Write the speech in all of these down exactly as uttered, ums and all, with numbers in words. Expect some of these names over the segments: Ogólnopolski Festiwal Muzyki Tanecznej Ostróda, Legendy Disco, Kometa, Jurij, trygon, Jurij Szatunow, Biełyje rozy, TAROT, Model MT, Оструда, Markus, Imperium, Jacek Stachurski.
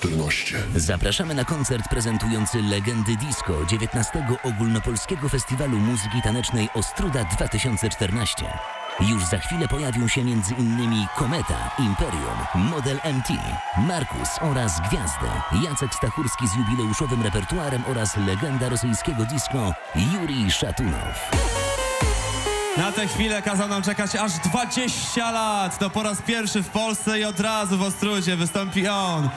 czternaście. Zapraszamy na koncert prezentujący Legendy Disco dziewiętnastego Ogólnopolskiego Festiwalu Muzyki Tanecznej Ostróda dwa tysiące czternaście. Już za chwilę pojawią się między innymi Kometa, Imperium, Model M T, Markus oraz Gwiazda, Jacek Stachurski z jubileuszowym repertuarem oraz legenda rosyjskiego disco Jurij Szatunow. Na tę chwilę kazał nam czekać aż dwadzieścia lat. To po raz pierwszy w Polsce i od razu w Ostródzie wystąpi on.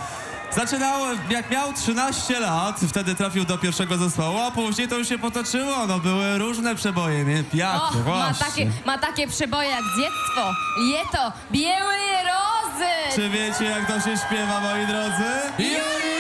Zaczynał, jak miał trzynaście lat, wtedy trafił do pierwszego zespołu, a później to już się potoczyło, no były różne przeboje, nie? Piaty, o, ma takie, ma takie przeboje jak dziecko, Lieto, Białe Rozy! Czy wiecie, jak to się śpiewa, moi drodzy? Jurij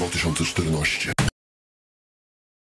dwa tysiące czternaście.